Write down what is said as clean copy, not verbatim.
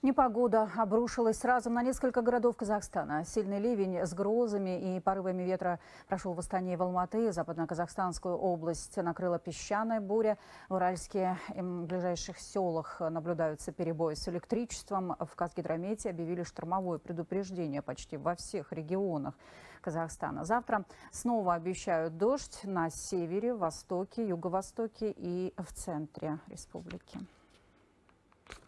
Непогода обрушилась сразу на несколько городов Казахстана. Сильный ливень с грозами и порывами ветра прошел в Астане и в Алматы. Западно-казахстанскую область накрыла песчаная буря. В Уральске и ближайших селах наблюдаются перебои с электричеством. В Казгидромете объявили штормовое предупреждение почти во всех регионах Казахстана. Завтра снова обещают дождь на севере, востоке, юго-востоке и в центре республики.